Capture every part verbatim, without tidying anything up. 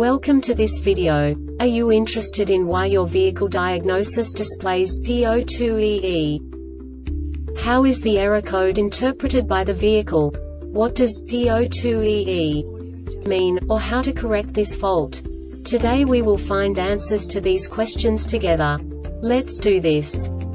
Welcome to this video. Are you interested in why your vehicle diagnosis displays P zero two E E? How is the error code interpreted by the vehicle? What does P zero two E E mean, or how to correct this fault? Today we will find answers to these questions together. Let's do this.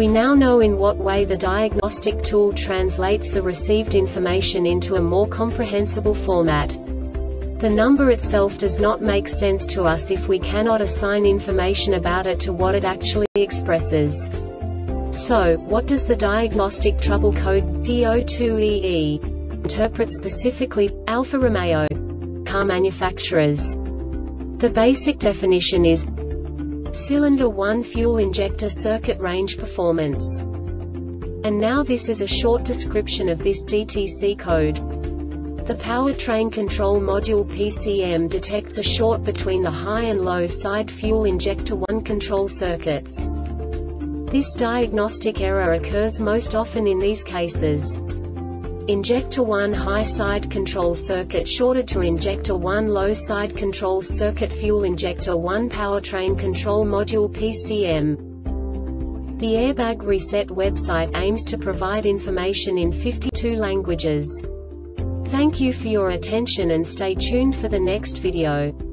We now know in what way the diagnostic tool translates the received information into a more comprehensible format. The number itself does not make sense to us if we cannot assign information about it to what it actually expresses. So, what does the diagnostic trouble code P zero two E E interpret specifically for Alfa Romeo car manufacturers? The basic definition is cylinder one fuel injector circuit range performance. And now this is a short description of this D T C code. The powertrain control module P C M detects a short between the high and low side fuel injector one control circuits. This diagnostic error occurs most often in these cases: injector one high side control circuit shorted to injector one low side control circuit, fuel injector one powertrain control module P C M. The Airbag Reset website aims to provide information in fifty-two languages. Thank you for your attention and stay tuned for the next video.